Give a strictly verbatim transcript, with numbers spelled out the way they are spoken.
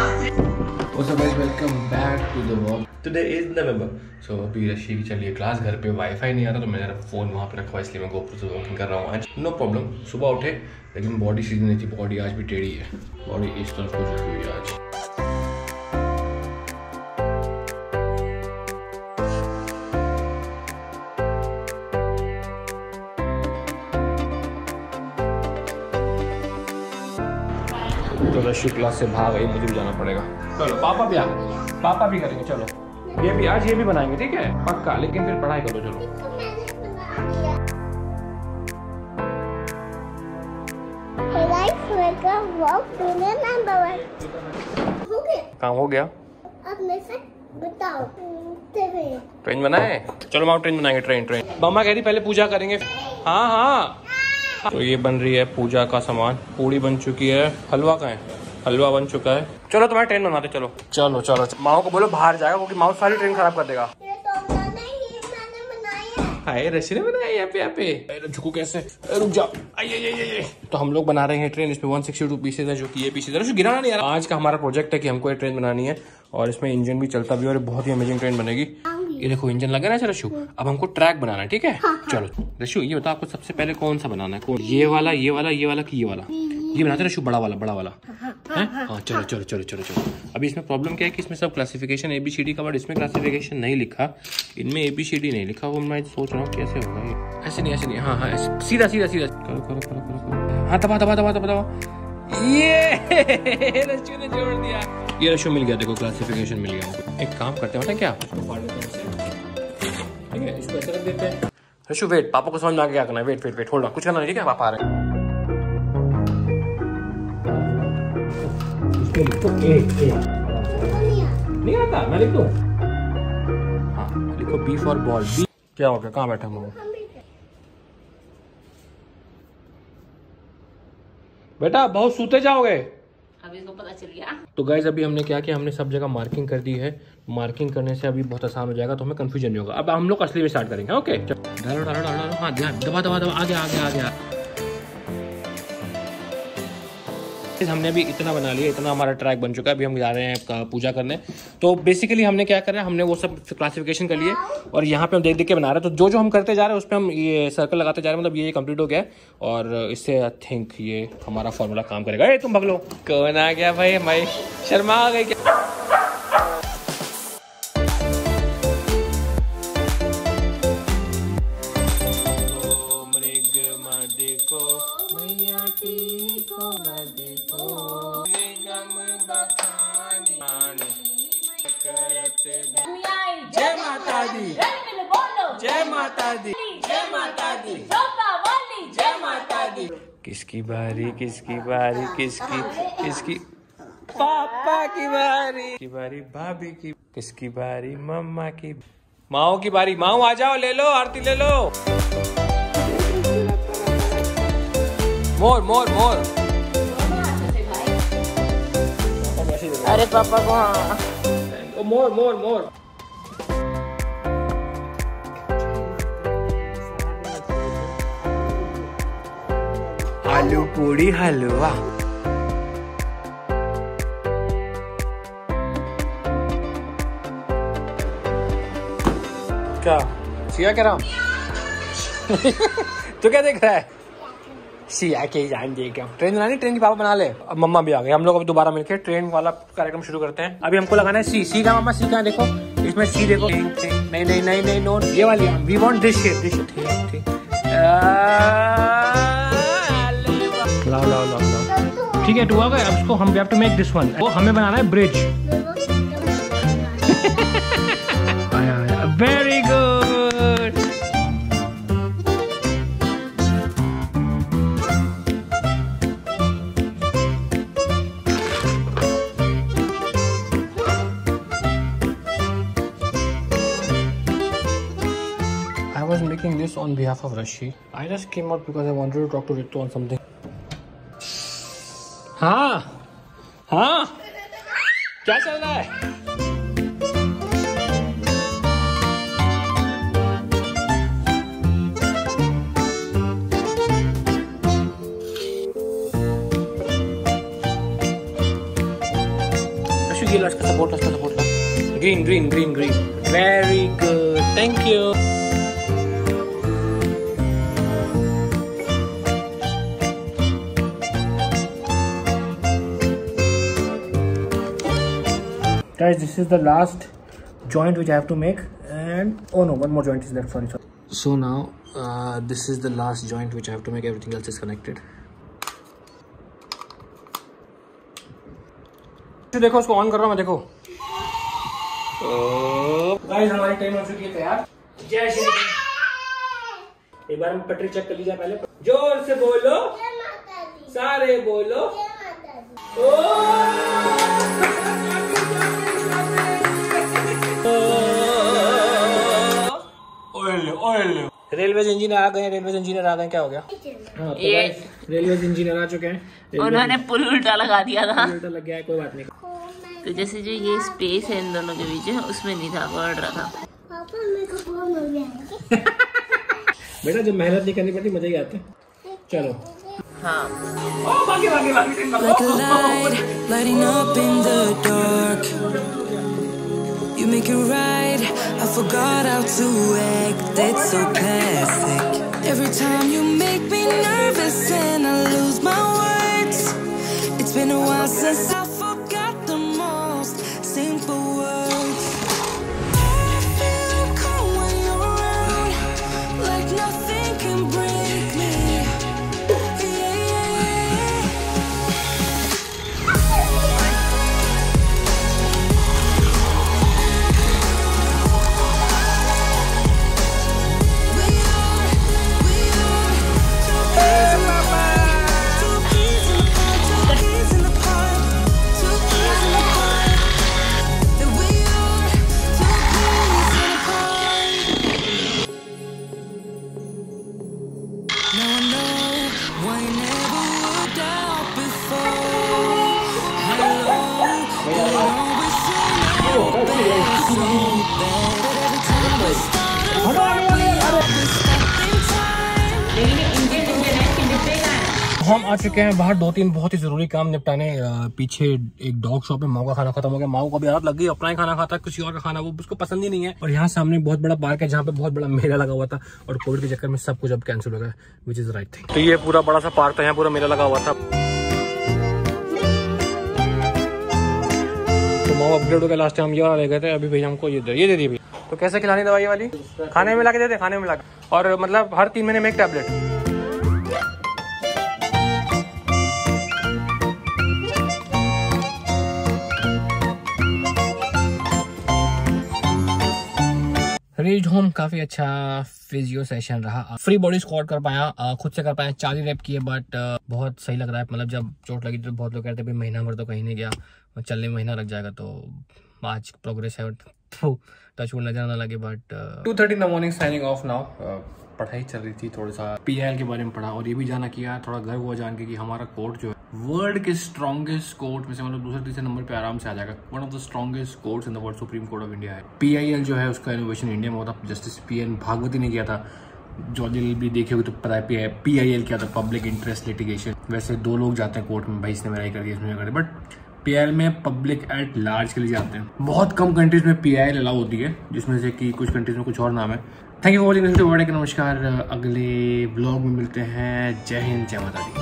What's up guys, welcome back to the vlog. Today is November. So अभी रशी की चलिए क्लास, घर पे वाईफाई नहीं आ रहा तो मैंने फ़ोन वहाँ पे रखा, इसलिए मैं गोप्रो से वॉकिंग कर रहा हूँ आज, नो प्रॉब्लम। सुबह उठे लेकिन बॉडी सीधी नहीं थी, बॉडी आज भी टेढ़ी है, बॉडी इस तरफ हो चुकी हुई है आज। तो रशी क्लास से भाग आई, मुझे भी जाना पड़ेगा। चलो पापा भी आ पापा भी करेंगे, चलो ये भी आज ये भी बनाएंगे, ठीक है पक्का, लेकिन फिर पढ़ाई करो। चलो काम हो गया, अब मेरे से बताओ ट्रेन ट्रेन बनाए, चलो माँ ट्रेन बनाएंगे। ट्रेन ट्रेन मम्मा कह रही पहले पूजा करेंगे। हाँ हाँ, तो ये बन रही है पूजा का सामान, पूरी बन चुकी है, हलवा का है, हलवा बन चुका है। चलो तुम्हारी ट्रेन बनाते, चलो चलो चलो, चलो। माओ को बोलो बाहर जाएगा क्योंकि माओ सारी ट्रेन खराब कर देगा। हाय रशी ने बनाया यहाँ पे, यहाँ पे झुकू कैसे, रुक जाओ। तो हम लोग बना रहे हैं ट्रेन, इसमें वन सिक्सटी टू पीसेज है जो कि ये पीसेज गिराना नहीं आ रहा। आज का हमारा प्रोजेक्ट है कि हमको ये ट्रेन बनानी है और इसमें इंजन भी चलता भी है और बहुत ही अमेजिंग ट्रेन बनेगी। ये देखो इंजन लगा ना रशु, अब हमको ट्रैक बनाना है, ठीक है। हाँ, हाँ। चलो रशु ये बताओ आपको सबसे पहले कौन सा बनाना है, कौन? ये वाला, ये वाला, ये वाला कि ये वाला? ये बनाते रशु, बड़ा वाला, बड़ा वाला। हाँ, हाँ, हाँ, हाँ, चलो चलो चलो चलो चलो। अभी इसमें प्रॉब्लम क्या है कि इसमें सब classification A B C D का, बट इसमें क्लासिफिकेशन नहीं लिखा, इनमें ए बी सी डी नहीं लिखा हुआ। मैं सोच रहा हूँ कैसे होगा ये, ऐसे नहीं ऐसे नहीं, हाँ हाँ सीधा सीधा सीधा, करो करो करो करो, हाँ दबा दबा दबा दबा दबा, ये रशु ने जोड़ दिया, ये रशु मिल गया, देखो क्लासिफिकेशन मिल गया। एक काम करते हैं क्या, ठीक है इसको ऐसे रख देते हैं। रशु वेट, पापा को समझ में आ गया क्या करना है, wait wait wait hold on, कुछ करना नहीं, ठीक है पापा आ रहे हैं। तो एक एक नहीं आता, मैं लिख दूं, हाँ लिखो बी फॉर बॉल। बी क्या हो गया, कहाँ बैठा हूँ बेटा, बहुत सूते जाओगे। अभी इसको पता चल गया। तो गाइज अभी हमने क्या किया, हमने सब जगह मार्किंग कर दी है, मार्किंग करने से अभी बहुत आसान हो जाएगा तो हमें कंफ्यूजन नहीं होगा। अब हम लोग असली में स्टार्ट करेंगे, ओके डालो डालो डालो, हाँ ध्यान, दबा दबा दबा, आ गया आ गया आ गया। हमने अभी इतना बना लिया, इतना हमारा ट्रैक बन चुका है, अभी हम जा रहे हैं पूजा करने। तो बेसिकली हमने क्या करा, हमने वो सब क्लासिफिकेशन कर लिए और यहाँ पे हम देख देख के बना रहे हैं। तो जो जो हम करते जा रहे हैं उस पर हम ये सर्कल लगाते जा रहे हैं, मतलब ये कंप्लीट हो गया और इससे आई थिंक ये हमारा फॉर्मूला काम करेगा। अरे तुम भगलो, कौन आ गया भाई, हमारी शर्मा आ गई क्या? जय माता दी, जय माता दी, जय माता दी, जय माता दी। किसकी बारी, किसकी बारी, किसकी किसकी? पापा की बारी, की बारी भाभी की, किसकी बारी मम्मा की, माओ की बारी। माओ आ जाओ, ले लो आरती, ले लो। मोर मोर मोर, अरे पापा को, हाँ मोर मोर मोर। आलू पूरी हलवा, क्या सिया कह रहा हूँ? तू क्या देख रहा है? सिया के जान दे क्या, ट्रेन बनानी, ट्रेन की पापा बना ले। अब मम्मा भी आ गई, हम लोग अब दोबारा मिलकर ट्रेन वाला कार्यक्रम शुरू करते हैं। अभी हमको लगाना है सी, सी का मम्मा, सी का देखो, इसमें सी देखो, नहीं नहीं नहीं नहीं नो, ये वाली we want this shape, this shape, ठीक ठीक, लाओ लाओ लाओ लाओ, ठीक है टू आ गए। अब इसको हम we have to make this one, वो हमें बनाना है bridge. Very good, making this on behalf of Rashi. I just came out because I wanted to talk to Ritu on something. हाँ हाँ क्या चल रहा है? ये लास्ट का सपोर्ट, लास्ट का support, green green green green, very good, thank you. Guys, this is the last joint which I have to make, and oh no, one more joint is there. Sorry, sorry. So now uh, this is the last joint which I have to make. Everything else is connected. देखो इसको on कर रहा हूँ मैं, देखो। Guys हमारी time हो चुकी है तैयार। जय श्री राम। एक बार हम पटरी चेक कर लीजिए पहले। जोर से बोलो, सारे बोलो। रेलवे इंजीनियर आ गए, रेलवे इंजीनियर आ गए, क्या हो गया? हाँ, तो ये रेलवे इंजीनियर आ चुके हैं। उन्होंने पुल उल्टा लगा दिया था। उल्टा लग गया है, कोई बात नहीं। तो जैसे जो ये स्पेस है इन दोनों के बीच में, उसमें नहीं था, बढ़ रहा था। पापा मेरे को बोर हो गया है। बेटा जब मेहनत नहीं करनी पड़ती मजा ही आता है। चलो। हाँ। You make it right, I forgot how to act, that's so classic. Every time you make me nervous and I lose my words. It's been a while since I forgot the most simple words. I feel cool when you're around, like nothing can break me. Yeah, yeah, yeah. हम आ चुके हैं बाहर, दो तीन बहुत ही जरूरी काम निपटाने। पीछे एक डॉग शॉप है, माओ का खाना खत्म हो गया। माओ को भी आदत लग गई, अपना ही खाना खाता है, किसी और का खाना वो उसको पसंद ही नहीं है। और यहाँ सामने बहुत बड़ा पार्क है जहाँ पे बहुत बड़ा मेला लगा हुआ था, और कोविड के चक्कर में सब कुछ अब कैंसिल हो गया, विच इज राइट थिंग। तो ये पूरा बड़ा सा पार्क था, यहाँ पूरा मेला लगा हुआ था। तो माओ अपडेट हो गया, लास्ट टाइम ये वाला ले गए थे, अभी भैया हमको ये दे ये दे दी। तो कैसे खिलानी दवाई वाली, खाने में ला के देते, खाने में ला के, और मतलब हर तीन महीने में एक टैबलेट। रीच्ड होम, काफी अच्छा फिजियो सेशन रहा। फ्री बॉडी स्क्वाट कर पाया, खुद से कर पाया, चार ही रेप किए, बट बहुत सही लग रहा है। मतलब जब चोट लगी तो बहुत लोग कहते हैं महीना भर तो कहीं नहीं गया और चलने में महीना लग जाएगा, तो आज प्रोग्रेस है, टच वुड नजर ना लगे। But two thirty in the morning signing off now. पढ़ाई चल रही थी, थोड़ा सा पी आई एल के बारे में पढ़ा, और ये भी जाना कि यार थोड़ा गर्व हुआ जान के कि हमारा कोर्ट जो है वर्ल्ड के स्ट्रॉन्गेस्ट कोर्ट में से मतलब दूसरे तीसरे नंबर पे आराम से आ जाएगा। One of the strongest courts in the world supreme court of India है। पीआईएल जो है उसका इनोवेशन इंडिया में होता, जस्टिस पी एन भागवती ने किया था। जॉर्जिल भी देखे हुए तो पता है पीआईएल क्या था, पब्लिक इंटरेस्ट लिटिगेशन। वैसे दो लोग जाते हैं कोर्ट में, भाई इसने मेराई कर दी, इसने कर, बट पी आई एल में पब्लिक एट लार्ज के लिए जाते हैं। बहुत कम कंट्रीज में पी आई एल अलाउ होती है, जिसमें से कि कुछ कंट्रीज में कुछ और नाम है। Thank you for watching this video. नमस्कार, अगले ब्लॉग में मिलते हैं। जय हिंद, जय माता दी।